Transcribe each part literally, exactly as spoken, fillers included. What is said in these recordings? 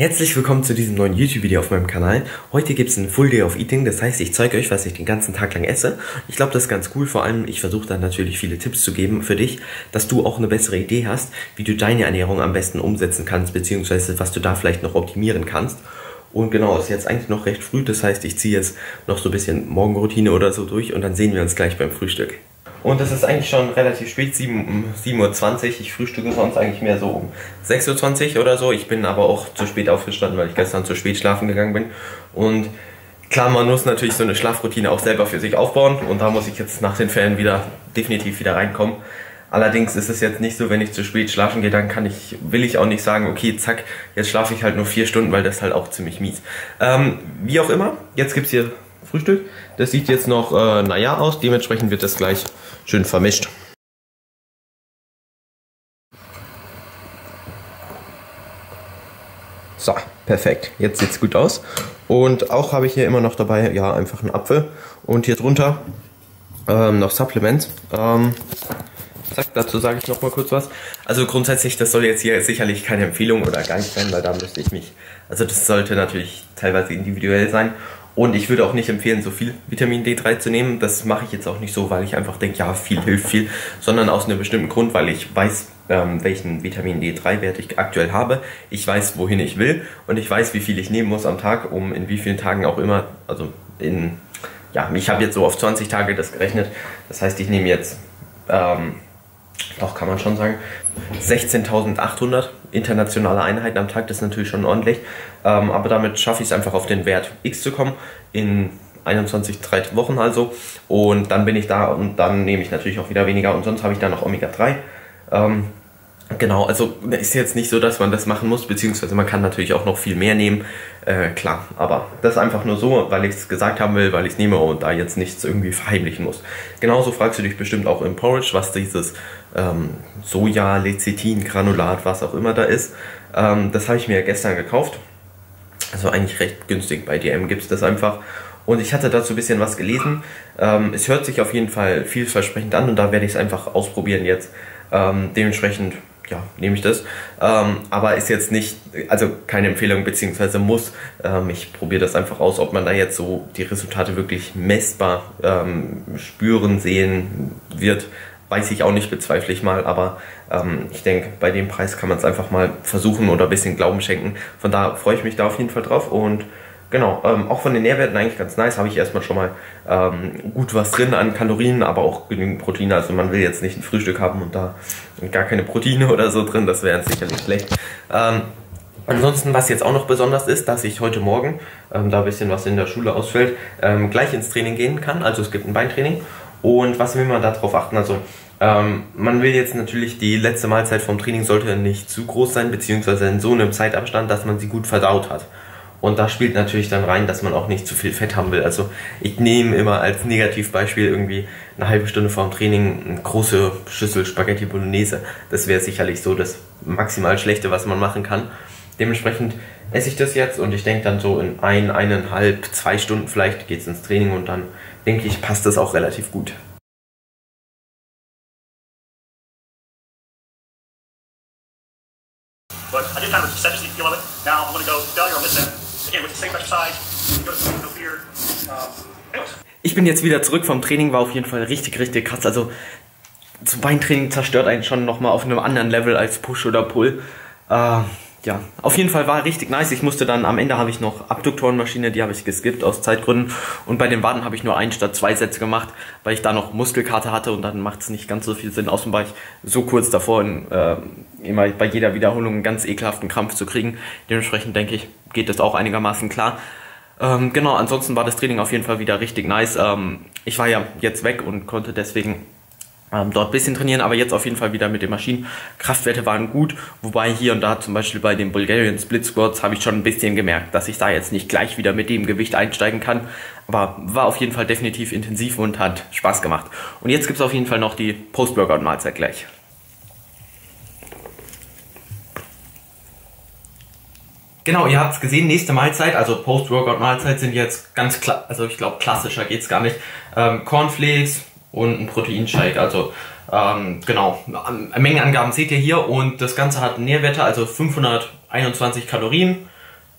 Herzlich willkommen zu diesem neuen YouTube-Video auf meinem Kanal. Heute gibt es einen Full Day of Eating, das heißt, ich zeige euch, was ich den ganzen Tag lang esse. Ich glaube, das ist ganz cool, vor allem, ich versuche da natürlich viele Tipps zu geben für dich, dass du auch eine bessere Idee hast, wie du deine Ernährung am besten umsetzen kannst, beziehungsweise was du da vielleicht noch optimieren kannst. Und genau, es ist jetzt eigentlich noch recht früh, das heißt, ich ziehe jetzt noch so ein bisschen Morgenroutine oder so durch und dann sehen wir uns gleich beim Frühstück. Und es ist eigentlich schon relativ spät, sieben Uhr zwanzig. Ich frühstücke sonst eigentlich mehr so um sechs Uhr zwanzig oder so. Ich bin aber auch zu spät aufgestanden, weil ich gestern zu spät schlafen gegangen bin. Und klar, man muss natürlich so eine Schlafroutine auch selber für sich aufbauen. Und da muss ich jetzt nach den Ferien wieder definitiv wieder reinkommen. Allerdings ist es jetzt nicht so, wenn ich zu spät schlafen gehe, dann kann ich, will ich auch nicht sagen, okay, zack, jetzt schlafe ich halt nur vier Stunden, weil das ist halt auch ziemlich mies. Ähm, wie auch immer, jetzt gibt es hier Frühstück. Das sieht jetzt noch, äh, naja, aus. Dementsprechend wird das gleich schön vermischt. So, perfekt. Jetzt sieht es gut aus. Und auch habe ich hier immer noch dabei, ja, einfach einen Apfel. Und hier drunter ähm, noch Supplements. Ähm, zack, dazu sage ich noch mal kurz was. Also grundsätzlich, das soll jetzt hier sicherlich keine Empfehlung oder gar nicht sein, weil da müsste ich mich... Also das sollte natürlich teilweise individuell sein. Und ich würde auch nicht empfehlen, so viel Vitamin D drei zu nehmen. Das mache ich jetzt auch nicht so, weil ich einfach denke, ja, viel hilft viel, sondern aus einem bestimmten Grund, weil ich weiß, ähm, welchen Vitamin D drei Wert ich aktuell habe. Ich weiß, wohin ich will und ich weiß, wie viel ich nehmen muss am Tag, um in wie vielen Tagen auch immer, also in, ja, ich habe jetzt so auf zwanzig Tage das gerechnet. Das heißt, ich nehme jetzt, ähm, doch kann man schon sagen, sechzehntausendachthundert internationale Einheiten am Tag, das ist natürlich schon ordentlich, ähm, aber damit schaffe ich es einfach auf den Wert X zu kommen, in einundzwanzig, drei Wochen also, und dann bin ich da und dann nehme ich natürlich auch wieder weniger und sonst habe ich da noch Omega drei, ähm, genau, also ist jetzt nicht so, dass man das machen muss, beziehungsweise man kann natürlich auch noch viel mehr nehmen, äh, klar, aber das ist einfach nur so, weil ich es gesagt haben will, weil ich es nehme und da jetzt nichts irgendwie verheimlichen muss. Genauso fragst du dich bestimmt auch im Porridge, was dieses ähm, Soja, Lecithin, Granulat, was auch immer da ist. Ähm, das habe ich mir gestern gekauft, also eigentlich recht günstig, bei D M gibt es das einfach. Und ich hatte dazu ein bisschen was gelesen. Ähm, es hört sich auf jeden Fall vielversprechend an und da werde ich es einfach ausprobieren jetzt. Ähm, dementsprechend, ja, nehme ich das. Ähm, aber ist jetzt nicht, also keine Empfehlung beziehungsweise muss. Ähm, ich probiere das einfach aus, ob man da jetzt so die Resultate wirklich messbar ähm, spüren, sehen wird. Weiß ich auch nicht, bezweifle ich mal, aber ähm, ich denke, bei dem Preis kann man es einfach mal versuchen oder ein bisschen Glauben schenken. Von daher freue ich mich da auf jeden Fall drauf und genau, ähm, auch von den Nährwerten eigentlich ganz nice, habe ich erstmal schon mal ähm, gut was drin an Kalorien, aber auch genügend Proteine, also man will jetzt nicht ein Frühstück haben und da gar keine Proteine oder so drin, das wäre sicherlich schlecht. Ähm, ansonsten, was jetzt auch noch besonders ist, dass ich heute Morgen, ähm, da ein bisschen was in der Schule ausfällt, ähm, gleich ins Training gehen kann, also es gibt ein Beintraining. Und was will man da drauf achten? Also ähm, man will jetzt natürlich, die letzte Mahlzeit vom Training sollte nicht zu groß sein, beziehungsweise in so einem Zeitabstand, dass man sie gut verdaut hat. Und da spielt natürlich dann rein, dass man auch nicht zu viel Fett haben will. Also ich nehme immer als Negativbeispiel irgendwie eine halbe Stunde vor dem Training eine große Schüssel Spaghetti Bolognese. Das wäre sicherlich so das maximal Schlechte, was man machen kann. Dementsprechend esse ich das jetzt und ich denke dann so in ein, eineinhalb, zwei Stunden vielleicht geht es ins Training und dann denke ich, passt das auch relativ gut. But I did have a set to feel of it. Now I'm going to go failure on this end. Again, with the same exercise, go to no fear. Ich bin jetzt wieder zurück vom Training, war auf jeden Fall richtig, richtig krass. Also, so Beintraining zerstört einen schon nochmal auf einem anderen Level als Push oder Pull. Äh, ja, auf jeden Fall war richtig nice. Ich musste dann, am Ende habe ich noch Abduktorenmaschine, die habe ich geskippt aus Zeitgründen. Und bei den Waden habe ich nur ein statt zwei Sätze gemacht, weil ich da noch Muskelkater hatte und dann macht es nicht ganz so viel Sinn, außen war ich so kurz davor, in, äh, immer bei jeder Wiederholung einen ganz ekelhaften Krampf zu kriegen. Dementsprechend denke ich, geht das auch einigermaßen klar. Ähm, genau, ansonsten war das Training auf jeden Fall wieder richtig nice. Ähm, ich war ja jetzt weg und konnte deswegen dort ein bisschen trainieren, aber jetzt auf jeden Fall wieder mit den Maschinen. Kraftwerte waren gut, wobei hier und da zum Beispiel bei den Bulgarian Split Squats habe ich schon ein bisschen gemerkt, dass ich da jetzt nicht gleich wieder mit dem Gewicht einsteigen kann, aber war auf jeden Fall definitiv intensiv und hat Spaß gemacht. Und jetzt gibt es auf jeden Fall noch die Post-Workout-Mahlzeit gleich. Genau, ihr habt es gesehen, nächste Mahlzeit, also Post-Workout-Mahlzeit sind jetzt ganz klar, also ich glaube klassischer geht es gar nicht, ähm, Cornflakes und ein Proteinshake, also ähm, genau, Mengenangaben seht ihr hier und das Ganze hat Nährwerte, also fünfhunderteinundzwanzig Kalorien,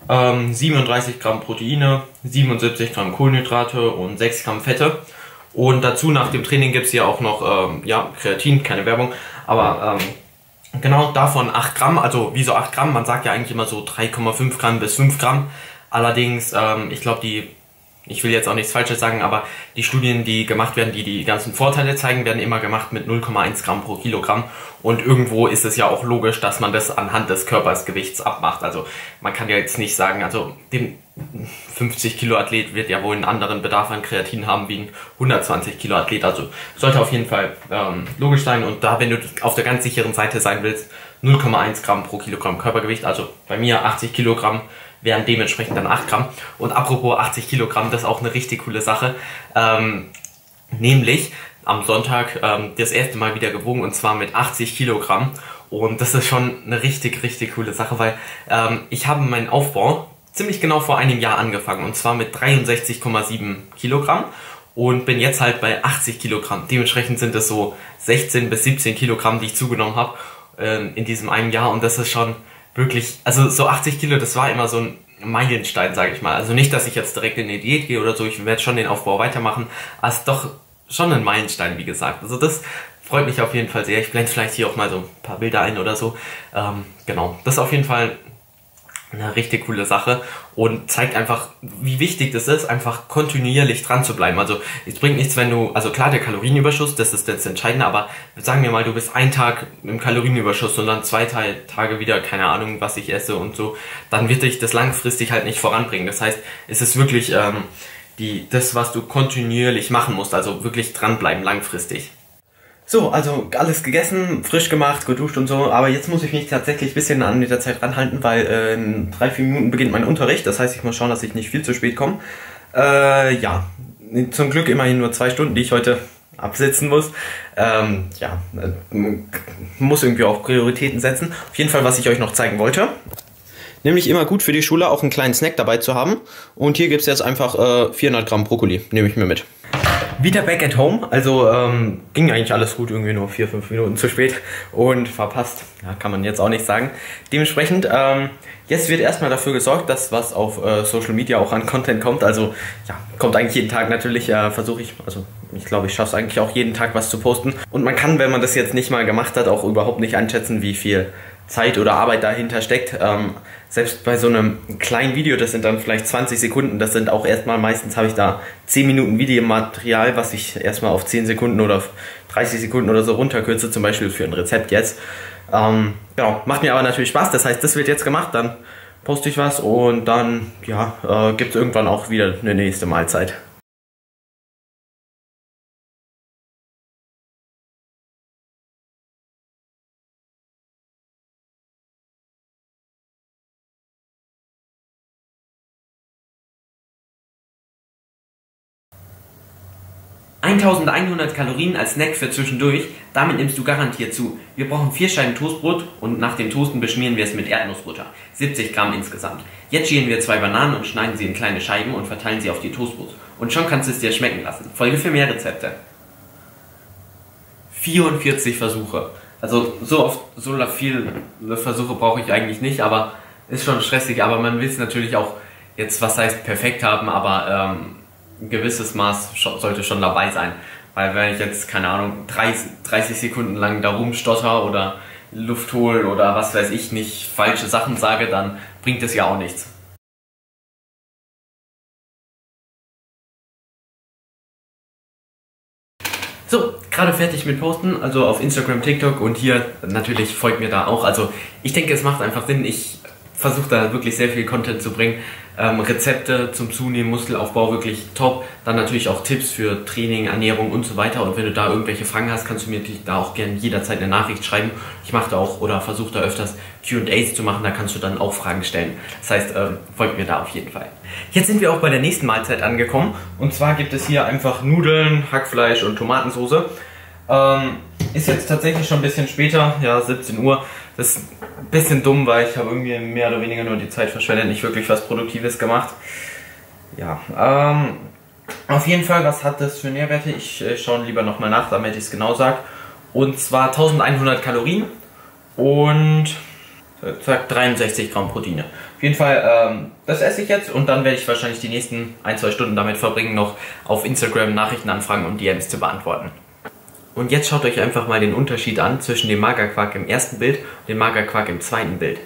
ähm, siebenunddreißig Gramm Proteine, siebenundsiebzig Gramm Kohlenhydrate und sechs Gramm Fette. Und dazu nach dem Training gibt es hier auch noch ähm, ja, Kreatin, keine Werbung, aber ähm, genau davon acht Gramm, also wieso acht Gramm? Man sagt ja eigentlich immer so drei Komma fünf Gramm bis fünf Gramm. Allerdings, ähm, ich glaube, die, ich will jetzt auch nichts Falsches sagen, aber die Studien, die gemacht werden, die die ganzen Vorteile zeigen, werden immer gemacht mit null Komma eins Gramm pro Kilogramm. Und irgendwo ist es ja auch logisch, dass man das anhand des Körpersgewichts abmacht. Also man kann ja jetzt nicht sagen, also dem fünfzig Kilo Athlet wird ja wohl einen anderen Bedarf an Kreatin haben wie ein hundertzwanzig Kilo Athlet. Also sollte auf jeden Fall ähm, logisch sein. Und da, wenn du auf der ganz sicheren Seite sein willst, null Komma eins Gramm pro Kilogramm Körpergewicht. Also bei mir achtzig Kilogramm. Wären dementsprechend dann acht Gramm. Und apropos achtzig Kilogramm, das ist auch eine richtig coole Sache. Ähm, nämlich am Sonntag ähm, das erste Mal wieder gewogen, und zwar mit achtzig Kilogramm. Und das ist schon eine richtig, richtig coole Sache, weil ähm, ich habe meinen Aufbau ziemlich genau vor einem Jahr angefangen. Und zwar mit dreiundsechzig Komma sieben Kilogramm und bin jetzt halt bei achtzig Kilogramm. Dementsprechend sind es so sechzehn bis siebzehn Kilogramm, die ich zugenommen habe ähm, in diesem einen Jahr. Und das ist schon... wirklich, also so achtzig Kilo, das war immer so ein Meilenstein, sage ich mal. Also nicht, dass ich jetzt direkt in eine Diät gehe oder so, ich werde schon den Aufbau weitermachen, aber es ist doch schon ein Meilenstein, wie gesagt. Also das freut mich auf jeden Fall sehr. Ich blende vielleicht hier auch mal so ein paar Bilder ein oder so. Ähm, genau, das ist auf jeden Fall eine richtig coole Sache und zeigt einfach, wie wichtig das ist, einfach kontinuierlich dran zu bleiben. Also es bringt nichts, wenn du, also klar, der Kalorienüberschuss, das ist das Entscheidende, aber sagen wir mal, du bist einen Tag im Kalorienüberschuss und dann zwei Tage wieder, keine Ahnung, was ich esse und so, dann wird dich das langfristig halt nicht voranbringen. Das heißt, es ist wirklich ähm, die, das, was du kontinuierlich machen musst, also wirklich dranbleiben langfristig. So, also alles gegessen, frisch gemacht, geduscht und so, aber jetzt muss ich mich tatsächlich ein bisschen an der Zeit ranhalten, weil äh, in drei, vier Minuten beginnt mein Unterricht, das heißt, ich muss schauen, dass ich nicht viel zu spät komme. Äh, ja, zum Glück immerhin nur zwei Stunden, die ich heute absitzen muss. Ähm, ja, muss irgendwie auch Prioritäten setzen. Auf jeden Fall, was ich euch noch zeigen wollte. Nämlich immer gut für die Schule, auch einen kleinen Snack dabei zu haben. Und hier gibt es jetzt einfach äh, vierhundert Gramm Brokkoli, nehme ich mir mit. Wieder back at home, also ähm, ging eigentlich alles gut, irgendwie nur vier, fünf Minuten zu spät und verpasst, ja, kann man jetzt auch nicht sagen. Dementsprechend, ähm, jetzt wird erstmal dafür gesorgt, dass was auf äh, Social Media auch an Content kommt, also ja, kommt eigentlich jeden Tag natürlich, äh, versuche ich, also ich glaube, ich schaffe es eigentlich auch jeden Tag was zu posten. Und man kann, wenn man das jetzt nicht mal gemacht hat, auch überhaupt nicht einschätzen, wie viel Zeit oder Arbeit dahinter steckt. Ähm, selbst bei so einem kleinen Video, das sind dann vielleicht zwanzig Sekunden, das sind auch erstmal, meistens habe ich da zehn Minuten Videomaterial, was ich erstmal auf zehn Sekunden oder dreißig Sekunden oder so runterkürze, zum Beispiel für ein Rezept jetzt. Ähm, genau, macht mir aber natürlich Spaß, das heißt, das wird jetzt gemacht, dann poste ich was und dann, ja, äh, gibt es irgendwann auch wieder eine nächste Mahlzeit. eintausendeinhundert Kalorien als Snack für zwischendurch, damit nimmst du garantiert zu. Wir brauchen vier Scheiben Toastbrot und nach dem Toasten beschmieren wir es mit Erdnussbutter. siebzig Gramm insgesamt. Jetzt schälen wir zwei Bananen und schneiden sie in kleine Scheiben und verteilen sie auf die Toastbrot. Und schon kannst du es dir schmecken lassen. Folge für mehr Rezepte. vierundvierzig Versuche. Also so oft, so viele Versuche brauche ich eigentlich nicht, aber ist schon stressig. Aber man will es natürlich auch jetzt, was heißt perfekt haben, aber... Ähm, ein gewisses Maß sollte schon dabei sein, weil wenn ich jetzt, keine Ahnung, dreißig Sekunden lang da rumstotter oder Luft hole oder was weiß ich nicht, falsche Sachen sage, dann bringt es ja auch nichts. So, gerade fertig mit Posten, also auf Instagram, TikTok und hier natürlich, folgt mir da auch. Also ich denke, es macht einfach Sinn, ich versuche da wirklich sehr viel Content zu bringen. Ähm, Rezepte zum Zunehmen, Muskelaufbau, wirklich top. Dann natürlich auch Tipps für Training, Ernährung und so weiter. Und wenn du da irgendwelche Fragen hast, kannst du mir da auch gerne jederzeit eine Nachricht schreiben. Ich mache da auch oder versuche da öfters Q und A's zu machen, da kannst du dann auch Fragen stellen. Das heißt, ähm, folgt mir da auf jeden Fall. Jetzt sind wir auch bei der nächsten Mahlzeit angekommen. Und zwar gibt es hier einfach Nudeln, Hackfleisch und Tomatensauce. Ähm, ist jetzt tatsächlich schon ein bisschen später, ja, siebzehn Uhr. Das ist ein bisschen dumm, weil ich habe irgendwie mehr oder weniger nur die Zeit verschwendet, nicht wirklich was Produktives gemacht. Ja, ähm, auf jeden Fall, was hat das für Nährwerte? Ich äh, schaue lieber nochmal nach, damit ich es genau sage. Und zwar eintausendeinhundert Kalorien und zack, dreiundsechzig Gramm Proteine. Auf jeden Fall, ähm, das esse ich jetzt und dann werde ich wahrscheinlich die nächsten ein, zwei Stunden damit verbringen, noch auf Instagram Nachrichtenanfragen und D Ms zu beantworten. Und jetzt schaut euch einfach mal den Unterschied an zwischen dem Magerquark im ersten Bild und dem Magerquark im zweiten Bild.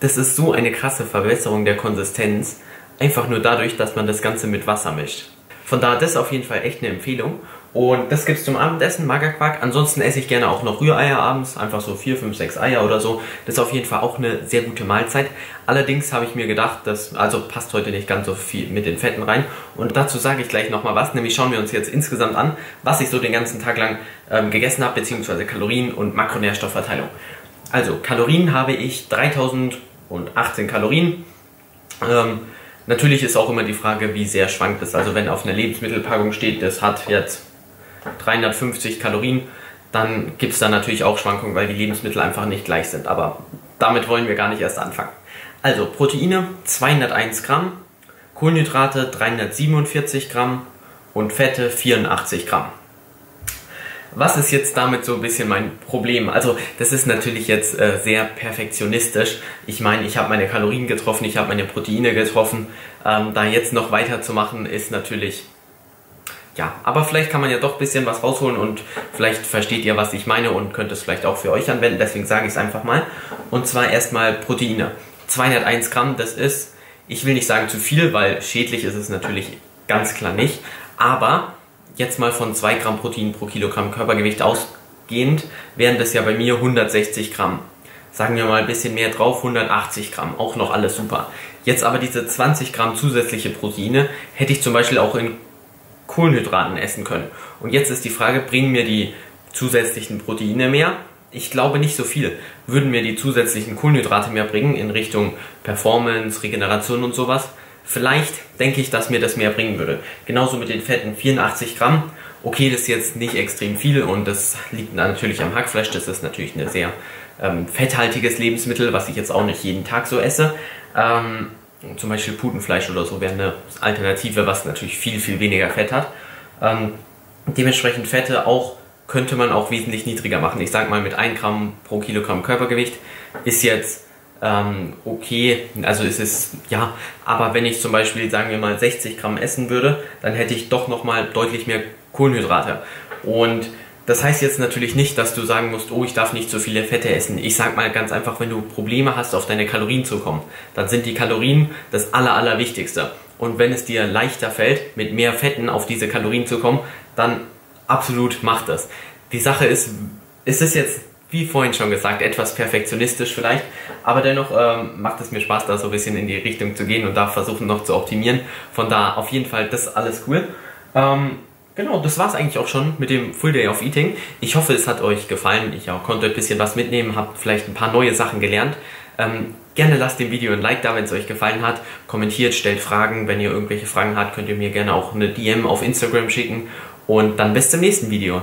Das ist so eine krasse Verbesserung der Konsistenz, einfach nur dadurch, dass man das Ganze mit Wasser mischt. Von daher, das ist auf jeden Fall echt eine Empfehlung. Und das gibt es zum Abendessen, Magerquark. Ansonsten esse ich gerne auch noch Rühreier abends, einfach so vier, fünf, sechs Eier oder so. Das ist auf jeden Fall auch eine sehr gute Mahlzeit. Allerdings habe ich mir gedacht, das also passt heute nicht ganz so viel mit den Fetten rein. Und dazu sage ich gleich nochmal was, nämlich schauen wir uns jetzt insgesamt an, was ich so den ganzen Tag lang ähm, gegessen habe, beziehungsweise Kalorien und Makronährstoffverteilung. Also Kalorien habe ich dreitausendsechshundertachtzehn Kalorien. Ähm, natürlich ist auch immer die Frage, wie sehr schwankt es. Also wenn auf einer Lebensmittelpackung steht, das hat jetzt dreihundertfünfzig Kalorien, dann gibt es da natürlich auch Schwankungen, weil die Lebensmittel einfach nicht gleich sind. Aber damit wollen wir gar nicht erst anfangen. Also Proteine zweihunderteins Gramm, Kohlenhydrate dreihundertsiebenundvierzig Gramm und Fette vierundachtzig Gramm. Was ist jetzt damit so ein bisschen mein Problem? Also das ist natürlich jetzt äh, sehr perfektionistisch. Ich meine, ich habe meine Kalorien getroffen, ich habe meine Proteine getroffen. Ähm, da jetzt noch weiterzumachen ist natürlich... Ja, aber vielleicht kann man ja doch ein bisschen was rausholen und vielleicht versteht ihr, was ich meine und könnt es vielleicht auch für euch anwenden. Deswegen sage ich es einfach mal. Und zwar erstmal Proteine. zweihunderteins Gramm, das ist, ich will nicht sagen zu viel, weil schädlich ist es natürlich ganz klar nicht. Aber jetzt mal von zwei Gramm Protein pro Kilogramm Körpergewicht ausgehend, wären das ja bei mir hundertsechzig Gramm. Sagen wir mal ein bisschen mehr drauf, hundertachtzig Gramm, auch noch alles super. Jetzt aber diese zwanzig Gramm zusätzliche Proteine hätte ich zum Beispiel auch in Kohlenhydraten essen können. Und jetzt ist die Frage, bringen mir die zusätzlichen Proteine mehr? Ich glaube nicht so viel. Würden mir die zusätzlichen Kohlenhydrate mehr bringen in Richtung Performance, Regeneration und sowas? Vielleicht denke ich, dass mir das mehr bringen würde. Genauso mit den Fetten, vierundachtzig Gramm. Okay, das ist jetzt nicht extrem viel und das liegt natürlich am Hackfleisch. Das ist natürlich ein sehr ähm, fetthaltiges Lebensmittel, was ich jetzt auch nicht jeden Tag so esse. Ähm, Zum Beispiel Putenfleisch oder so wäre eine Alternative, was natürlich viel, viel weniger Fett hat. Ähm, dementsprechend Fette auch könnte man auch wesentlich niedriger machen. Ich sage mal, mit ein Gramm pro Kilogramm Körpergewicht ist jetzt ähm, okay. Also es ist, ja, aber wenn ich zum Beispiel, sagen wir mal, sechzig Gramm essen würde, dann hätte ich doch nochmal deutlich mehr Kohlenhydrate. Und das heißt jetzt natürlich nicht, dass du sagen musst, oh, ich darf nicht so viele Fette essen. Ich sag mal ganz einfach, wenn du Probleme hast, auf deine Kalorien zu kommen, dann sind die Kalorien das Aller, Allerwichtigste. Und wenn es dir leichter fällt, mit mehr Fetten auf diese Kalorien zu kommen, dann absolut mach das. Die Sache ist, es ist jetzt, wie vorhin schon gesagt, etwas perfektionistisch vielleicht, aber dennoch ähm, macht es mir Spaß, da so ein bisschen in die Richtung zu gehen und da versuchen noch zu optimieren. Von da auf jeden Fall, das ist alles cool. Ähm, Genau, das war es eigentlich auch schon mit dem Full Day of Eating. Ich hoffe, es hat euch gefallen. Ich auch konnte ein bisschen was mitnehmen, habe vielleicht ein paar neue Sachen gelernt. Ähm, gerne lasst dem Video ein Like da, wenn es euch gefallen hat. Kommentiert, stellt Fragen. Wenn ihr irgendwelche Fragen habt, könnt ihr mir gerne auch eine D M auf Instagram schicken. Und dann bis zum nächsten Video.